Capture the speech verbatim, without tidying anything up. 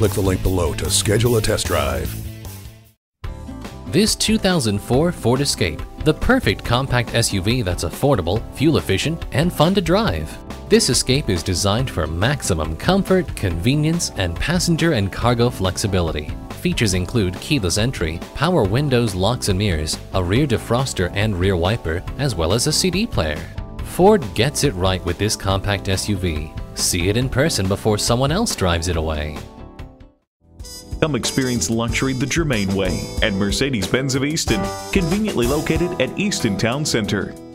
click the link below to schedule a test drive. This two thousand four Ford Escape, the perfect compact S U V that's affordable, fuel-efficient, and fun to drive. This Escape is designed for maximum comfort, convenience, and passenger and cargo flexibility. Features include keyless entry, power windows, locks and mirrors, a rear defroster and rear wiper, as well as a C D player. Ford gets it right with this compact S U V. See it in person before someone else drives it away. Come experience luxury the Germain way at Mercedes-Benz of Easton, conveniently located at Easton Town Center.